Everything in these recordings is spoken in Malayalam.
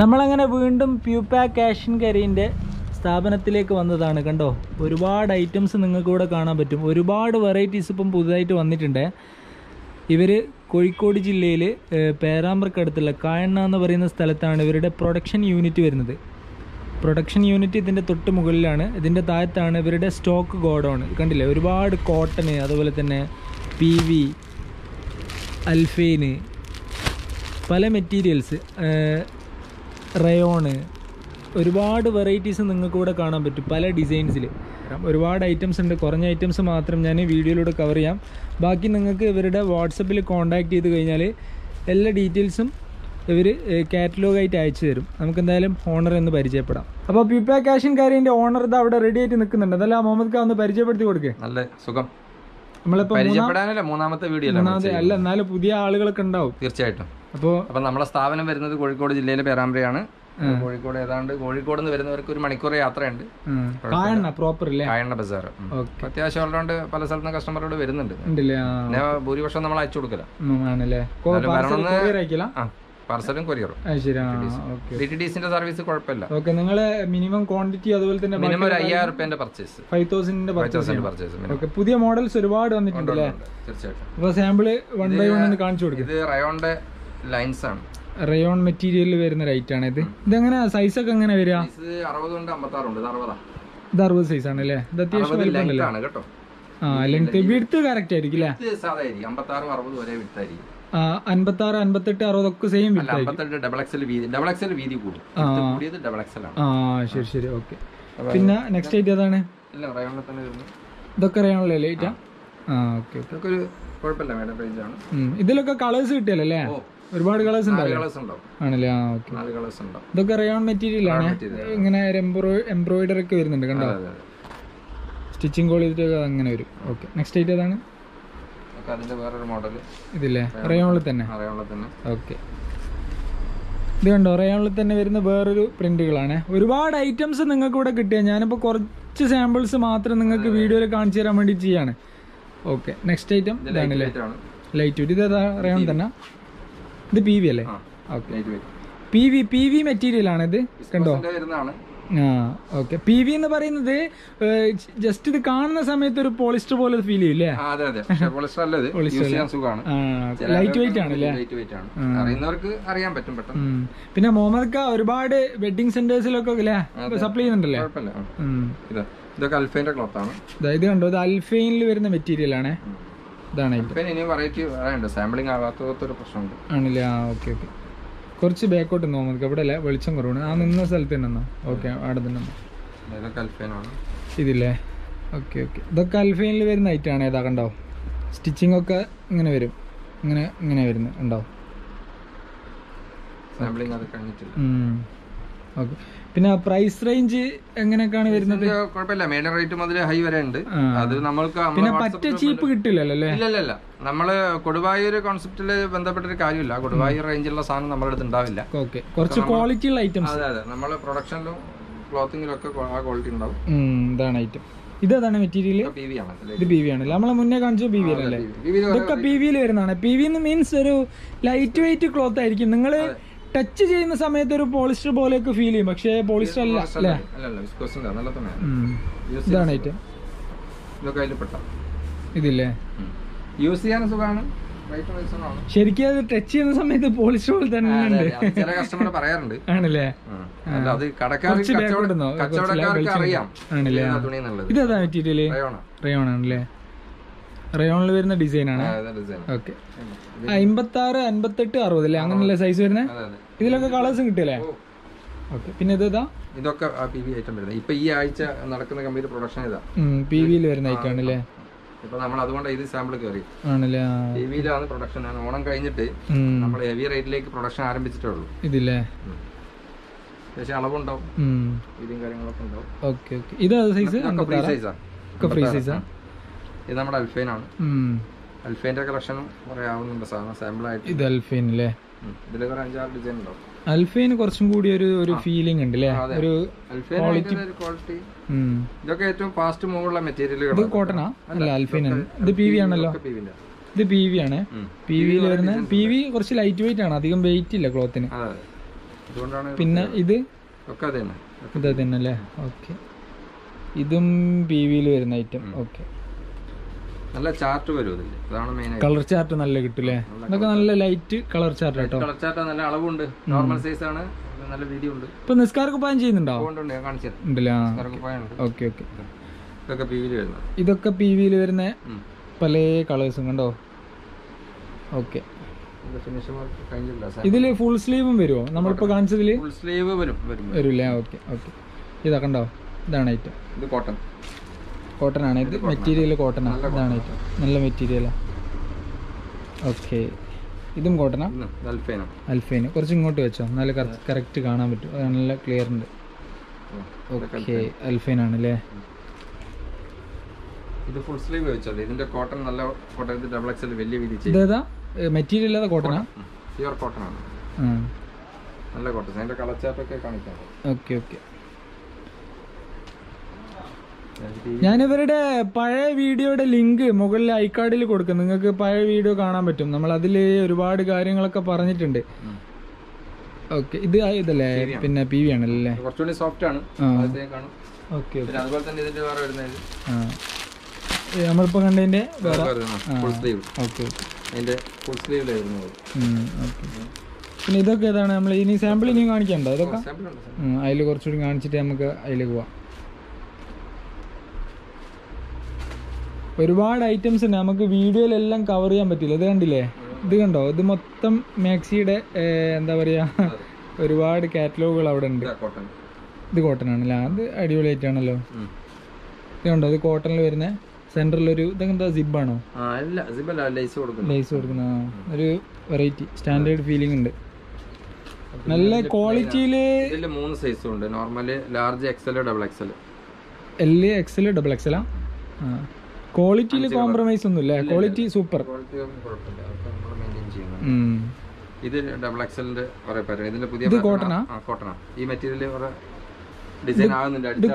നമ്മളങ്ങനെ വീണ്ടും പ്യൂപ്പ കാഷൻ കരീൻ്റെ സ്ഥാപനത്തിലേക്ക് വന്നതാണ് കണ്ടോ. ഒരുപാട് ഐറ്റംസ് നിങ്ങൾക്ക് ഇവിടെ കാണാൻ പറ്റും. ഒരുപാട് വെറൈറ്റീസ് ഇപ്പം പുതുതായിട്ട് വന്നിട്ടുണ്ട്. ഇവർ കോഴിക്കോട് ജില്ലയിൽ പേരാമ്പ്രക്കടുത്തുള്ള കായണ്ണ എന്ന് പറയുന്ന സ്ഥലത്താണ് ഇവരുടെ പ്രൊഡക്ഷൻ യൂണിറ്റ് വരുന്നത്. പ്രൊഡക്ഷൻ യൂണിറ്റ് ഇതിൻ്റെ തൊട്ട് മുകളിലാണ്. ഇതിൻ്റെ താഴത്താണ് ഇവരുടെ സ്റ്റോക്ക് ഗോഡൗൺ. കണ്ടില്ലേ, ഒരുപാട് കോട്ടന്, അതുപോലെ തന്നെ പി വി, അൽഫൈന്, പല മെറ്റീരിയൽസ്, റയോണ്, ഒരുപാട് വെറൈറ്റീസ് നിങ്ങൾക്ക് ഇവിടെ കാണാൻ പറ്റും. പല ഡിസൈൻസിൽ ഒരുപാട് ഐറ്റംസ് ഉണ്ട്. കുറഞ്ഞ ഐറ്റംസ് മാത്രം ഞാൻ വീഡിയോയിലൂടെ കവർ ചെയ്യാം. ബാക്കി നിങ്ങൾക്ക് ഇവരുടെ വാട്സപ്പിൽ കോൺടാക്റ്റ് ചെയ്ത് കഴിഞ്ഞാൽ എല്ലാ ഡീറ്റെയിൽസും ഇവർ കാറ്റലോഗായിട്ട് അയച്ചു തരും. നമുക്കെന്തായാലും ഓണർ എന്ന് പരിചയപ്പെടാം. അപ്പോൾ പ്യൂപ്പ കാഷൻ കാരീൻ്റെ ഓണർ ഇത് അവിടെ റെഡി ആയിട്ട് നിൽക്കുന്നുണ്ട്. അതല്ല മുഹമ്മദ് ഖാൻ ഒന്ന് പരിചയപ്പെടുത്തി കൊടുക്കേ. നല്ല സുഖം. നമ്മളിപ്പോൾ മൂന്നാമത്തെ വീഡിയോ അല്ല, എന്നാലും പുതിയ ആളുകളൊക്കെ ഉണ്ടാവും തീർച്ചയായിട്ടും. അപ്പോൾ നമ്മളെ സ്ഥാപനം വരുന്നത് കോഴിക്കോട് ജില്ലയിലെ പേരാമ്പ്രയാണ്. കോഴിക്കോട് ഏതാണ്ട് കോഴിക്കോട് നിന്ന് വരുന്നവർക്ക് ഒരു മണിക്കൂർ യാത്രയുണ്ട്. കായണ്ണ ബസാർ അത്യാവശ്യം ഉള്ളതുകൊണ്ട് പല സ്ഥലത്ത് നിന്ന് കസ്റ്റമറോട് വരുന്നുണ്ട്. ഭൂരിപക്ഷം നമ്മൾ അയച്ചു കൊടുക്കല, പാർസലും കൊറിയറും. ഡിറ്റിഡിസിന്റെ സർവീസ് കുഴപ്പമില്ല. നിങ്ങള് മിനിമം ക്വാണ്ടിറ്റി, അതുപോലെ തന്നെ മിനിമം ഒരു 5000 രൂപ പർച്ചേസ്, 5000 പർച്ചേസ്. പുതിയ മോഡൽസ് ഒരുപാട് വന്നിട്ടുണ്ട് തീർച്ചയായിട്ടും. ഇത് റയോണിന്റെ ലൈൻസ് ആണ്, റയോൺ മെറ്റീരിയലിൽ വരുന്ന റൈറ്റ് ആണ്. ഇതെങ്ങനെ സൈസ് ഒക്കെ എങ്ങനെ വരിക? 60 സൈസ് ആണ് അല്ലേ? ഇത് അത്യാവശ്യം ആ ലെങ്ത് വിഡ്ത്ത് കറക്റ്റ് ആയിരിക്കും അല്ലേ? 56, 58, 60 ഒക്കെ സെയിം വിഡ്ത്ത്. ശരി ശരി, ഓക്കെ. പിന്നെ നെക്സ്റ്റ് ആയിട്ട് ഏതാണ്? ഇതൊക്കെ റയോണിലെ ലൈറ്റാ? ആ ഓക്കെ. ഇതിലൊക്കെ കളേഴ്സ് കിട്ടിയല്ലോ അല്ലേ? ഒരുപാട് കളേഴ്സ് ആണല്ലേ? ആ ഓക്കെ. ഇതൊക്കെ റയോൺ മെറ്റീരിയൽ ആണ്. ഇങ്ങനെ എംബ്രോയിഡറി ഒക്കെ വരുന്നുണ്ട് കണ്ടോ. സ്റ്റിച്ചിങ് ക്വാളിറ്റി ഒക്കെ അങ്ങനെ വരും. ഓക്കെ, നെക്സ്റ്റ് ആയിട്ട് ഏതാണ്? ഇതില്ലേ റയോണിൽ തന്നെ? ഓക്കെ. ഇത് കണ്ടോ, റയോണിൽ തന്നെ വരുന്ന വേറൊരു പ്രിന്റുകളാണ്. ഒരുപാട് ഐറ്റംസ് നിങ്ങൾക്ക് ഇവിടെ കിട്ടുക. ഞാനിപ്പോൾ കുറച്ച് സാമ്പിൾസ് മാത്രം നിങ്ങൾക്ക് വീഡിയോയിൽ കാണിച്ചു തരാൻ വേണ്ടി ചെയ്യാണ്. ഓക്കെ, നെക്സ്റ്റ് ഐറ്റം ഇതാണല്ലേ? Light weight. ഇത് റയോൺ തന്നെ? ഇത് പി വി അല്ലേ? പി വി മെറ്റീരിയൽ ആണ് ഇത് കണ്ടോ. ആ ഓക്കെ. പി വി എന്ന് പറയുന്നത് ജസ്റ്റ് ഇത് കാണുന്ന സമയത്ത് ഒരു പോളിസ്റ്റർ പോലെ ഫീൽ ചെയ്യില്ലേ? ലൈറ്റ് വെയിറ്റ് ആണല്ലേ? പിന്നെ മുഹമ്മദ് ഖാൻ ഒരുപാട് വെഡിങ് സെന്റേഴ്സിലൊക്കെ സപ്ലൈ ചെയ്യുന്നുണ്ടല്ലേ? ഇത് കണ്ടോ, ഇത് അൽഫൈനിൽ വരുന്ന മെറ്റീരിയൽ ആണ്. ആണല്ലേ? ആ ഓക്കെ ഓക്കെ. കുറച്ച് ബാക്കോട്ട് നിന്നോ നമുക്ക്, അവിടെ അല്ലേ വെളിച്ചം കുറവാണ്. ആ നിന്ന സ്ഥലത്ത് തന്നെ. ഓക്കെ, അവിടെ തന്നെ ഇതില്ലേ? Okay okay. ഇതൊക്കെ അൽഫൈനിൽ വരുന്ന ഐറ്റാണ്. ഏതാ കണ്ടോ, സ്റ്റിച്ചിങ് ഒക്കെ ഇങ്ങനെ വരും. ഇങ്ങനെ ഇങ്ങനെ വരുന്നു ഉണ്ടാവും. ഓക്കെ. പിന്നെ പ്രൈസ് റേഞ്ച് എങ്ങനെയൊക്കെയാണ് വരുന്നത്? കുഴപ്പമില്ല, മീഡിയം റേറ്റ് മുതൽ ഹൈ വരെ ഉണ്ട്. അത് നമ്മൾക്ക് പിന്നെ പറ്റ ചീപ്പ് കിട്ടില്ലല്ലോ അല്ലേ? ഇല്ല, നമ്മള് കൊടുവായൂർ കോൺസെപ്റ്റില് ബന്ധപ്പെട്ടൊരു കാര്യമില്ല. കൊടുവായൂർ റേഞ്ചിലുള്ള സാധനം നമ്മുടെ അടുത്ത് ഉണ്ടാവില്ല. ഓക്കെ, കുറച്ച് ക്വാളിറ്റി ഉള്ള ഐറ്റംസ്. അതെ അതെ, നമ്മളെ പ്രൊഡക്ഷനിലും ക്ലോത്തിങ്ങിലും ഒക്കെ ആ ക്വാളിറ്റി ഉണ്ടാവും. ഇതാണ് ഐറ്റം. ഇതാണ് മെറ്റീരിയൽ. ഇത് പി വി ആണ്. നമ്മളെ മുന്നേ കാണിച്ചു പി വി അല്ലേ? ഇതൊക്കെ പി വിയിൽ വരുന്നതാണ്. പി വി മീൻസ് ഒരു ലൈറ്റ് വെയിറ്റ് ക്ലോത്ത് ആയിരിക്കും. നിങ്ങള് ടച്ച് ചെയ്യുന്ന സമയത്ത് ഒരു പോളിസ്റ്റർ പോലെയൊക്കെ ഫീൽ ചെയ്യും, പക്ഷേ പോളിസ്റ്റർ അല്ല അല്ലേ? ഇതാണ് ഐറ്റം. ഇതില്ലേ? ശരിക്കും അത് ടച്ച് ചെയ്യുന്ന സമയത്ത് പോളിസ്റ്റർ പോലെ തന്നെ ഉണ്ട്. ആണല്ലേ? ഇതെന്താ മെറ്റീരിയല്? റയോൺ ആണല്ലേ? റയോണിൽ വരുന്ന ഡിസൈൻ ആണ്. ഓക്കെ. 56, 58, 60 അല്ലേ? അങ്ങനെയല്ലേ സൈസ് വരുന്നത്? ഇതിലൊക്കെ കളേഴ്സും കിട്ടിയല്ലേ? ഓക്കെ. പിന്നെ ഇതാ, ഇതൊക്കെ പി വി ഐറ്റം വരുന്നത്. ഇപ്പൊ ഈ ആഴ്ച നടക്കുന്ന കമ്പനി പ്രൊഡക്ഷൻ ഇതാ പി വിയിൽ വരുന്ന ഐറ്റം ആണല്ലേ? ഇപ്പൊ നമ്മൾ അതുകൊണ്ട് ഇത് സാമ്പിൾ കയറി ആണല്ലേ? P വിയിലാണ് production. ഓണം കഴിഞ്ഞിട്ട് നമ്മൾ ഹെവി റേറ്റിലേക്ക് പ്രൊഡക്ഷൻ ആരംഭിച്ചിട്ടേ ഉള്ളൂ. ഇതില്ലേ? പക്ഷേ അളവുണ്ടാവും, വീതിയും കാര്യങ്ങളൊക്കെ ഉണ്ടാവും. Okay okay. ഇതാ സൈസ്? ഫ്രീ സൈസാ? ഇത് നമ്മുടെ അൽഫൈൻ ആണ്. അൽഫൈൻ്റെ കളക്ഷനും കുറേ ആവുന്നുണ്ട് സാധനം സാമ്പിളായിട്ട്. ഇത് അൽഫൈൻ അല്ലേ? ഇതിൽ കുറേ 5-6 ഡിസൈൻ ഉണ്ടാവും. അൽഫൈൻ കുറച്ചും കൂടി ഒരു ഫീലിംഗ് ഉണ്ട് അല്ലേ? ഒരു ക്വാളിറ്റി. ഇതൊക്കെ ഏറ്റവും ഫാസ്റ്റ് മൂവുള്ള മെറ്റീരിയലുകൾ. ഇത് കോട്ടനാ? അല്ല, അൽഫൈൻ ആണ്. ഇത് പി വി ആണല്ലോ? ഇത് പി വി ആണ്. പി വിയിൽ വരുന്ന പി വി കുറച്ച് ലൈറ്റ് വെയിറ്റ് ആണ്. അധികം വെയിറ്റ് ഇല്ല ക്ലോത്തിന്. പിന്നെ ഇത് ഒക്കെ അതന്നെ അല്ലേ? ഓക്കെ, ഇതും പി വിയിൽ വരുന്ന ഐറ്റം. ഓക്കെ, നല്ല ചാർട്ട് വരും ഇതില്, അതാണ് മെയിൻ ആയിട്ട്. കളർ ചാർട്ട് നല്ല കിട്ടുമല്ലേ? ഇതൊക്കെ നല്ല ലൈറ്റ് കളർ ചാർട്ട് കേട്ടോ. കളർ ചാർട്ട് നല്ല അളവുണ്ട്, നോർമൽ സൈസ് ആണ്, നല്ല വീഡിയോ ഉണ്ട്. ഇപ്പൊ നിസ്കാരക്കുപ്പായം ചെയ്യുന്നുണ്ടോ? ഉണ്ടല്ലേ? ഓക്കെ ഓക്കെ, ഇതൊക്കെ പി വിയിൽ വരുന്ന പല കളേഴ്സും കണ്ടോ. ഓക്കെ, ഇതില് ഫുൾ സ്ലീവും വരുമോ? നമ്മളിപ്പോ കാണിച്ചതില് ഫുൾ സ്ലീവ് വരും വരില്ലേ? ഓക്കെ ഓക്കെ, ഇതൊക്കെ ഉണ്ടോ? ഇതാണ് ഐറ്റം. ഇത് കോട്ടൺ, കോട്ടൺ ആണ്. ഇത് മെറ്റീരിയൽ കോട്ടൺ ആണ്. ഇതാണ് ഐറ്റം, നല്ല മെറ്റീരിയലാ. ഓക്കെ, ഇതും കോട്ടണാ? അൽഫൈന് കുറച്ച് ഇങ്ങോട്ട് വെച്ചോ, എന്നാലും കറക്റ്റ് കാണാൻ പറ്റും. അത് നല്ല ക്ലിയർ ഉണ്ട്. ഓക്കെ, അൽഫൈൻ ആണല്ലേ? ഇത് ഫുൾ സ്ലീവ് വെച്ചോ. ഇതിന്റെ കോട്ടൺ നല്ല കോട്ടൺ, ഇത് ഡബിൾ എക്സൽ വലിയ വീതി ചെയ്തു. ഇതേതാ മെറ്റീരിയൽ? ഇല്ലാതെ കോട്ടണാ? പ്യുവർ കോട്ടൺ ആണ്, നല്ല കോട്ടൺ. അതിന്റെ കളർ ചാർട്ട് ഒക്കെ കാണിക്കാം. ഓക്കെ ഓക്കെ, ഞാനിവരുടെ പഴയ വീഡിയോയുടെ ലിങ്ക് മുകളിൽ ഐക്കാർഡിൽ കൊടുക്കും, നിങ്ങൾക്ക് പഴയ വീഡിയോ കാണാൻ പറ്റും. നമ്മൾ അതിൽ ഒരുപാട് കാര്യങ്ങളൊക്കെ പറഞ്ഞിട്ടുണ്ട്. ഓക്കെ, ഇത് ഇതല്ലേ? പിന്നെ പി വി ആണല്ലേ? കുറച്ചുകൂടി സോഫ്റ്റ് ആണ്. ഓക്കെ, അതുപോലെ തന്നെ ഇതിന്റെ വേറെ വരുന്നത് നമ്മളിപ്പോ കണ്ടതിന്റെ വേറെ. ഓക്കെ, പിന്നെ ഇതൊക്കെ ഏതാണ്? നമ്മൾ ഇനി സാമ്പിൾ ഇനി കാണിക്കണ്ടോ? ഇതൊക്കെ അതിൽ കുറച്ചുകൂടി കാണിച്ചിട്ട് നമുക്ക് അതിലേക്ക് പോവാം. ഒരുപാട് ഐറ്റംസ് ഉണ്ട്, നമുക്ക് വീഡിയോയിലെല്ലാം കവർ ചെയ്യാൻ പറ്റില്ല. ഇത് കണ്ടില്ലേ? ഇത് കണ്ടോ? ഇത് മൊത്തം മാക്സിയുടെ എന്താ പറയുക, ഒരുപാട് കാറ്റലോഗുകൾ അവിടെ ഉണ്ട്. ഇത് കോട്ടൺ ആണല്ലേ? അത് അടിപൊളി ആയിട്ടാണല്ലോ. ഇത് കണ്ടോ? ഇത് കോട്ടണിൽ വരുന്ന സെൻറ്ററിലൊരു ഇതെന്താ, സിബാണോ? ലൈസ് കൊടുക്കുന്ന ഒരു വെറൈറ്റി സ്റ്റാൻഡേർഡ് ഫീലിംഗ് ഉണ്ട്, നല്ല ക്വാളിറ്റിയിൽ. മൂന്ന് സൈസും ഉണ്ട്, normal, large, XL, double XL. L, XL, double എക്സലാ? ആ, ക്വാളിറ്റിയിൽ കോംപ്രമൈസ് ഒന്നും ഇല്ല, ക്വാളിറ്റി സൂപ്പർ. ഇത് ഡബിൾ എക്സലിന്റെ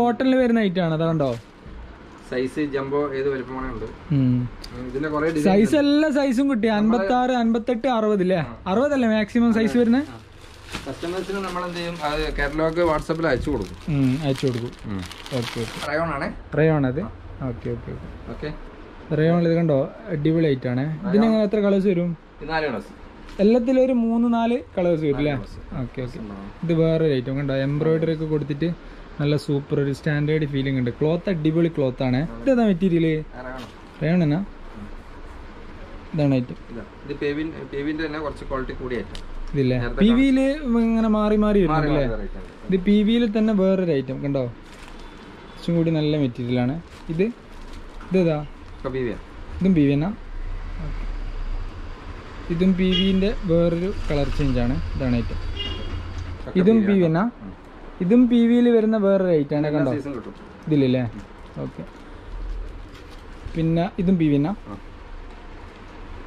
കോട്ടണിൽ വരുന്ന ഐറ്റം ആണ്. അതുകൊണ്ടോ സൈസ് ജംബോ ഏത് വലുപ്പമാണ്? സൈസ് എല്ലാ സൈസും കിട്ടി. 56, 58, 60 അല്ലേ? 60 അല്ലേ മാക്സിമം സൈസ് വരുന്നത്? കസ്റ്റമേഴ്സിന് നമ്മൾ എന്ത് ചെയ്യും, അത് കാറ്റലോഗ് വാട്സാപ്പിൽ അയച്ചു കൊടുക്കും. അയച്ചു കൊടുക്കും. ഓക്കെ, റയോൺ ആണ്, റയോൺ അത്. ഓക്കെ ഓക്കെ ഓക്കെ, റയോൺ ഇത് കണ്ടോ? അടിപൊളി ഐറ്റാണ്. ഇതിന് എത്ര കളേഴ്സ് വരും? എല്ലാത്തിലും ഒരു 3-4 കളേഴ്സ് വരും അല്ലേ? ഓക്കെ ഓക്കെ, ഇത് വേറൊരു ഐറ്റം കണ്ടോ? എംബ്രോയിഡറി ഒക്കെ കൊടുത്തിട്ട് നല്ല സൂപ്പർ ഒരു സ്റ്റാൻഡേർഡ് ഫീലിംഗ് ഉണ്ട്. ക്ലോത്ത് അടിപൊളി ക്ലോത്ത് ആണ്. ഇതേതാ മെറ്റീരിയൽ? റയോൺ എന്നാ? ഇതാണ് ഐറ്റം. ഇതില്ലേ പി വിയിൽ ഇങ്ങനെ മാറി മാറി വരുന്നല്ലേ? ഇത് പി വിയിൽ തന്നെ വേറൊരു ഐറ്റം കണ്ടോ? കുറച്ചും കൂടി നല്ല മെറ്റീരിയലാണ് ഇത്. ഇതേതാ? ഇതും പി വി എന്നാ? ഇതും പി വിന്റെ വേറൊരു കളർ ചേഞ്ച് ആണ്. ഇതാണ് ഐറ്റം. ഇതും പി വി എന്നാ? ഇതും പി വിയിൽ വരുന്ന വേറൊരു ഐറ്റം ആണ് കണ്ടോ? ഇതിലല്ലേ? ഓക്കെ, പിന്നെ ഇതും പി വി എന്നാ?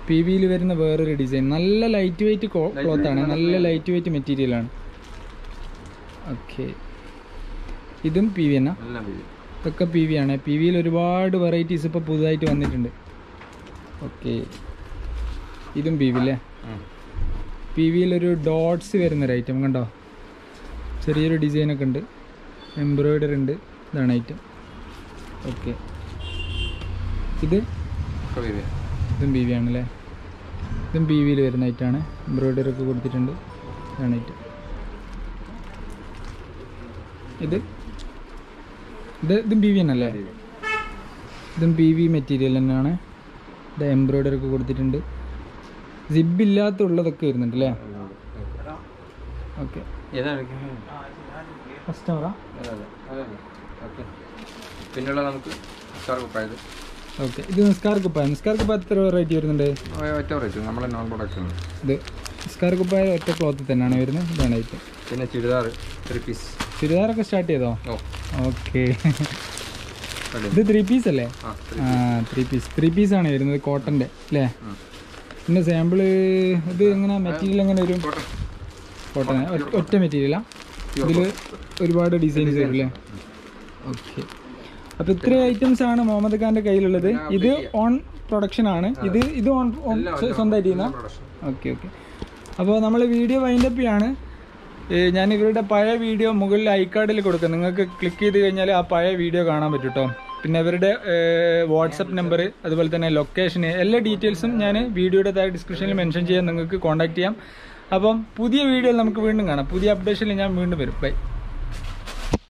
പി വിയിൽ വരുന്ന വേറൊരു ഡിസൈൻ, നല്ല ലൈറ്റ് വെയിറ്റ് ക്ലോത്ത് ആണ്, നല്ല ലൈറ്റ് വെയിറ്റ് മെറ്റീരിയലാണ്. ഓക്കെ, ഇതും പി വി എന്നാ? ഇതൊക്കെ പി വി ആണ്. പി വിയിൽ ഒരുപാട് വെറൈറ്റീസ് ഇപ്പോൾ പുതുതായിട്ട് വന്നിട്ടുണ്ട്. ഓക്കെ, ഇതും പി വി അല്ലേ? പി വിയിലൊരു ഡോട്ട്സ് വരുന്നൊരു ഐറ്റം കണ്ടോ? ചെറിയൊരു ഡിസൈനൊക്കെ ഉണ്ട്, എംബ്രോയിഡറി ഉണ്ട്. ഇതാണ് ഐറ്റം. ഓക്കെ, ഇതും പി വി ആണല്ലേ? ഇതും പി വിയിൽ വരുന്ന ഐറ്റമാണ്, എംബ്രോയിഡറി ഒക്കെ കൊടുത്തിട്ടുണ്ട്. ഇതാണ് ഐറ്റം. ഇത് ഇതും പി വി തന്നെയല്ലേ? ഇതും പി വി മെറ്റീരിയൽ തന്നെയാണ്. ഇത് എംബ്രോയിഡറി ഒക്കെ കൊടുത്തിട്ടുണ്ട്. സിബ് ഇല്ലാത്തുള്ളതൊക്കെ വരുന്നുണ്ട് അല്ലേ? ഓക്കെ, പിന്നെയുള്ള നമുക്ക് ഓക്കെ. ഇത് നിസ്കാർ കുപ്പായ. നിസ്കാർ കുപ്പായ എത്ര വെറൈറ്റി വരുന്നുണ്ട്? ഇത് നിസ്കാർ കുപ്പായ ഒറ്റ ക്ലോത്തിൽ തന്നെയാണ് വരുന്നത്. ഇതാണ് ഐറ്റം. പിന്നെ ചുരിദാർ, ചുരിദാറൊക്കെ സ്റ്റാർട്ട് ചെയ്തോ? ഓക്കെ, ഇത് 3 പീസ് അല്ലേ? ആ, 3 പീസ് ആണ് വരുന്നത്, കോട്ടൻ്റെ അല്ലേ? പിന്നെ സാമ്പിള് ഇത് എങ്ങനെ മെറ്റീരിയൽ എങ്ങനെ വരും? കോട്ടൺ ഒറ്റ മെറ്റീരിയലാണ്. ഇതിൽ ഒരുപാട് ഡിസൈൻസ് വരും അല്ലേ? ഓക്കെ, അപ്പോൾ ഇത്രയും ഐറ്റംസ് ആണ് മുഹമ്മദ് ഖാൻ്റെ കയ്യിലുള്ളത്. ഇത് ഓൺ പ്രൊഡക്ഷൻ ആണ്. ഇത് ഓൺ സ്വന്തമായിട്ട് ചെയ്യുന്ന. ഓക്കെ ഓക്കെ, അപ്പോൾ നമ്മൾ വീഡിയോ വൈൻഡപ്പ് ആണ്. ഞാൻ ഇവരുടെ പഴയ വീഡിയോ മുകളിൽ ഐക്കാർഡിൽ കൊടുക്കാം, നിങ്ങൾക്ക് ക്ലിക്ക് ചെയ്ത് കഴിഞ്ഞാൽ ആ പഴയ വീഡിയോ കാണാൻ പറ്റും കേട്ടോ. പിന്നെ ഇവരുടെ വാട്സപ്പ് നമ്പർ, അതുപോലെ തന്നെ ലൊക്കേഷന്, എല്ലാ ഡീറ്റെയിൽസും ഞാൻ വീഡിയോയുടെ താഴെ ഡിസ്ക്രിപ്ഷനിൽ മെൻഷൻ ചെയ്യാൻ നിങ്ങൾക്ക് കോൺടാക്ട് ചെയ്യാം. അപ്പം പുതിയ വീഡിയോയിൽ നമുക്ക് വീണ്ടും കാണാം, പുതിയ അപ്ഡേഷനിൽ ഞാൻ വീണ്ടും വരും. ബൈ.